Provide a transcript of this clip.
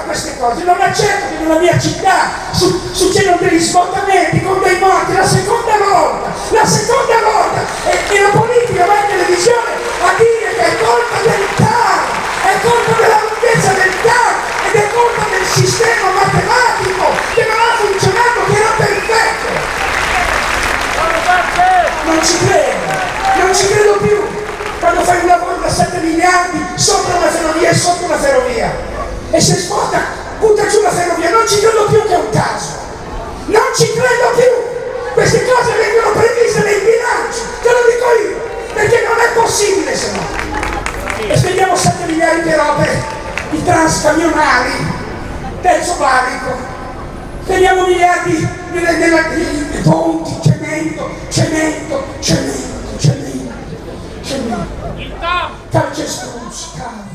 accetto queste cose, non accetto che nella mia città succedono degli spostamenti con dei morti la seconda volta, e la politica va in televisione a dire che è colpa del TAR, è colpa della lunghezza del TAR ed è colpa del sistema matematico che non ha funzionato, che era perfetto. Non ci credo più. Quando fai un lavoro da 7 miliardi sopra una ferrovia e sotto una ferrovia e se sposta, butta giù la ferrovia, non ci credo più che è un caso, non ci credo più, queste cose vengono previste nei bilanci, te lo dico io, perché non è possibile se no, e spendiamo 7 miliardi di robe, i transcamionari, terzo valico, spendiamo miliardi di ponti, cemento, calcestruzzi,